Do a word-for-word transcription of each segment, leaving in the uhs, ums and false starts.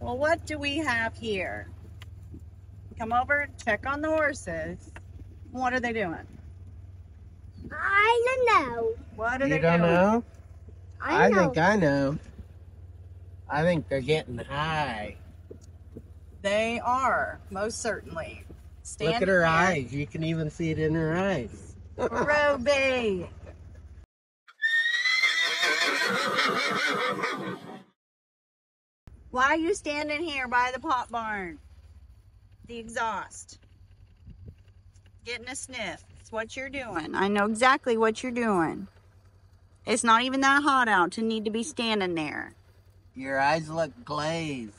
Well, what do we have here? Come over, check on the horses. What are they doing? I don't know. What are you they don't doing? Know? I, I know. think I know. I think they're getting high. They are, most certainly. Stand Look at her back. eyes. You can even see it in her eyes. Roby. Why are you standing here by the pot barn? The exhaust. Getting a sniff. It's what you're doing. I know exactly what you're doing. It's not even that hot out to need to be standing there. Your eyes look glazed.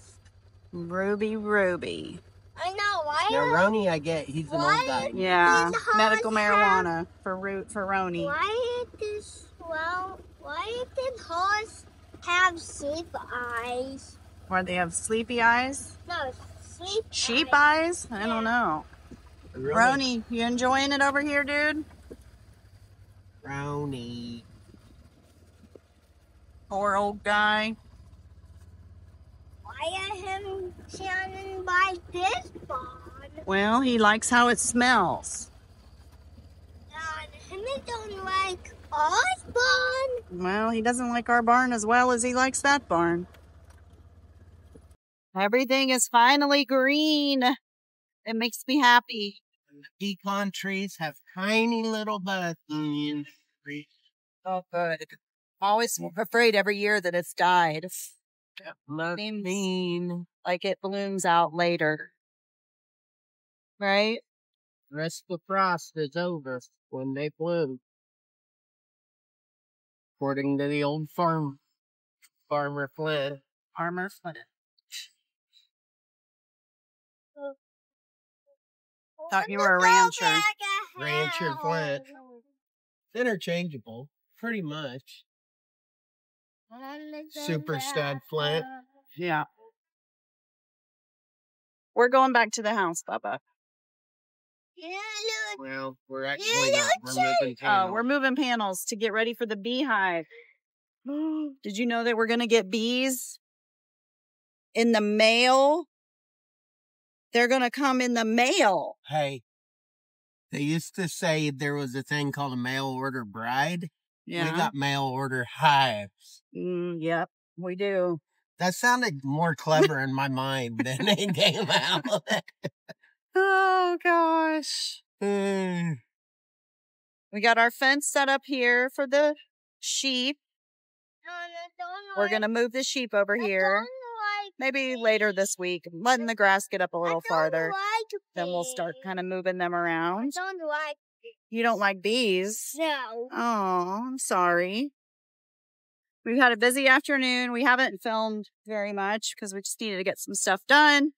Ruby, Ruby. I know. Why? Now, Rony, I get he's an old guy. Yeah, medical marijuana have, for root for Rony. Why did well? Why did horse have sleep eyes? Why they have sleepy eyes? No, sleep. Sheep eyes? eyes? I yeah. don't know. Really? Rony, you enjoying it over here, dude? Rony. Poor old guy. Why are him standing by this barn? Well, he likes how it smells. And him don't like our barn. Well, he doesn't like our barn as well as he likes that barn. Everything is finally green. It makes me happy. And the pecan trees have tiny little buds on the end of the tree. Oh, good. Always afraid every year that it's died. It looks mean. Like it blooms out later. Right? The rest of the frost is over when they bloom. According to the old farm, Farmer Flynn. Farmer Flynn. Thought you were a rancher. Rancher Flint. It's interchangeable, pretty much. Super stud Flint. Yeah. We're going back to the house, Bubba. Well, we're actually not. We're moving panels. Oh, we're moving panels to get ready for the beehive. Did you know that we're going to get bees in the mail? They're going to come in the mail. Hey, they used to say there was a thing called a mail order bride. Yeah. We got mail order hives. Mm, yep, we do. That sounded more clever in my mind than it came out. Oh, gosh. Mm. We got our fence set up here for the sheep. We're going to move the sheep over here. Maybe later this week, letting the grass get up a little farther. Like then we'll start kind of moving them around. I don't like bees. You don't like bees? No. Oh, I'm sorry. We've had a busy afternoon. We haven't filmed very much because we just needed to get some stuff done.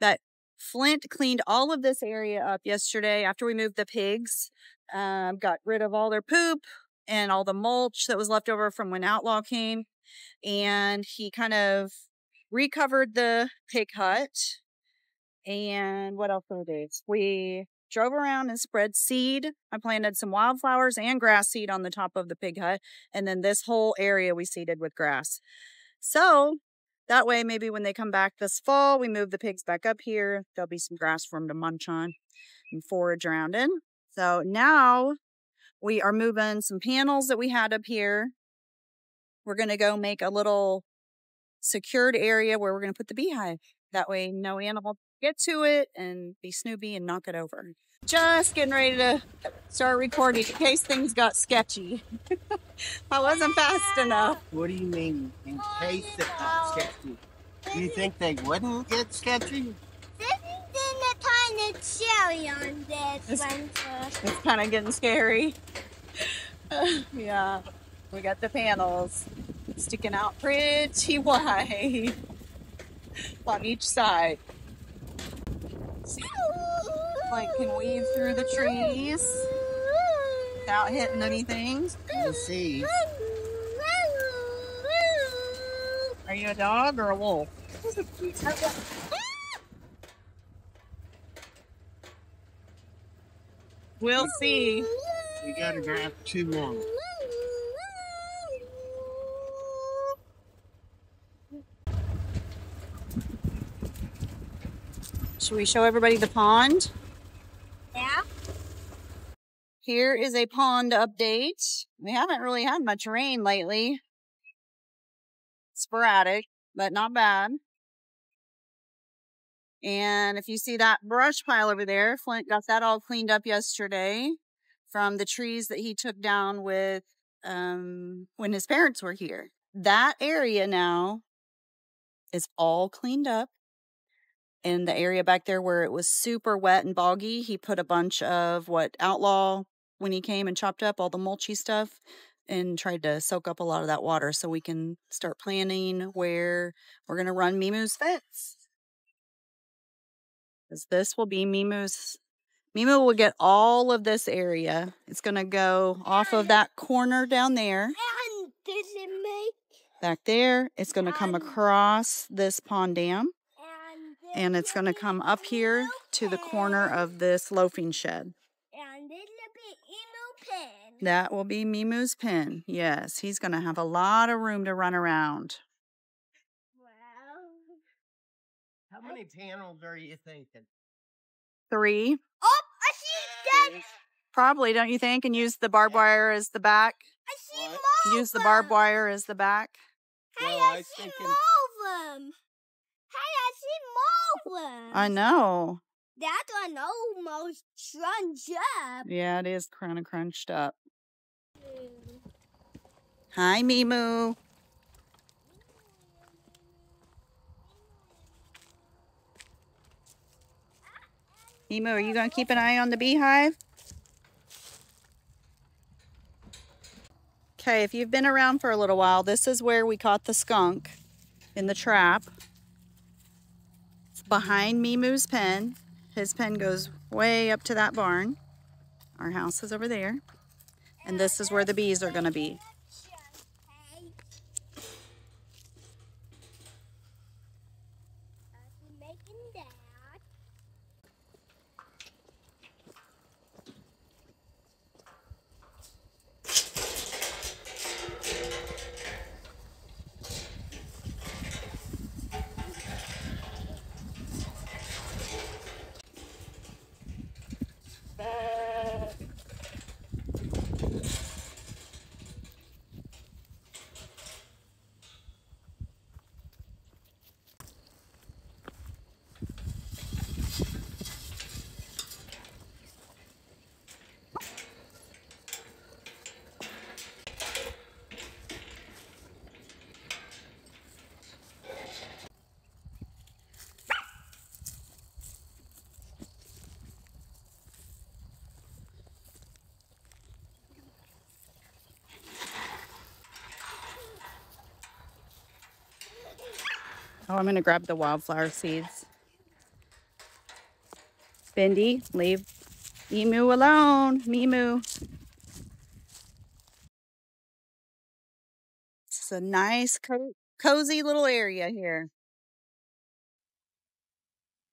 But Flint cleaned all of this area up yesterday after we moved the pigs. Um, got rid of all their poop and all the mulch that was left over from when Outlaw came. And he kind of recovered the pig hut. And what else did we do? We drove around and spread seed. I planted some wildflowers and grass seed on the top of the pig hut. And then this whole area we seeded with grass. So that way, maybe when they come back this fall, we move the pigs back up here. There'll be some grass for them to munch on and forage around in. So now we are moving some panels that we had up here. We're going to go make a little secured area where we're going to put the beehive. That way no animal get to it and be snoopy and knock it over. Just getting ready to start recording in case things got sketchy. I wasn't fast enough. What do you mean in case it got sketchy? Do you think they wouldn't get sketchy? This is the kind of cherry on this one. It's kind of getting scary. Yeah, we got the panels sticking out pretty wide on each side. See, like can weave through the trees without hitting anything. We'll see. Are you a dog or a wolf? We'll see. We gotta grab two more. Should we show everybody the pond? Yeah. Here is a pond update. We haven't really had much rain lately. Sporadic, but not bad. And if you see that brush pile over there, Flint got that all cleaned up yesterday from the trees that he took down with um, when his parents were here. That area now is all cleaned up. In the area back there where it was super wet and boggy, he put a bunch of what Outlaw, when he came and chopped up all the mulchy stuff, and tried to soak up a lot of that water so we can start planning where we're going to run Mimu's fence. Because this will be Mimu's. Mimu will get all of this area. It's going to go off of that corner down there. And this is me. Back there. It's going to come across this pond dam. And it's going to come up here to the corner of this loafing shed. And this will be Mimu's pen. That will be Mimu's pen. Yes, he's going to have a lot of room to run around. How many panels are you thinking? Three. Oh, I see that. Probably, don't you think? And use the barbed wire as the back. I see more of them. Use the barbed wire as the back. Hey, no, I, I see thinking... more of them. Hey, I see more of them. I know. That one almost crunched up. Yeah, it is kind of crunched up. Mm. Hi, Mimu. Mimu, are you going to keep an eye on the beehive? Okay, if you've been around for a little while, this is where we caught the skunk in the trap. It's behind Mimu's pen. His pen goes way up to that barn. Our house is over there. And this is where the bees are going to be. Oh, I'm going to grab the wildflower seeds. Bendy, leave Mimu alone. Mimu. It's a nice, co cozy little area here.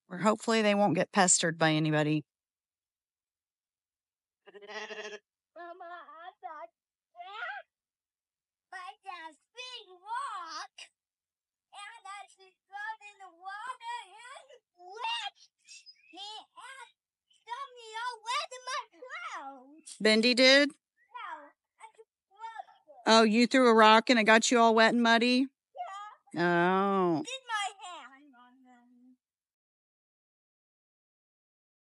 Where hopefully they won't get pestered by anybody. Mama, I thought that, but that big rock. And as he floated in the water and wet, he had something all wet in my clothes. Bendy did? No, I just threw it. Oh, you threw a rock and it got you all wet and muddy? Yeah. Oh. Did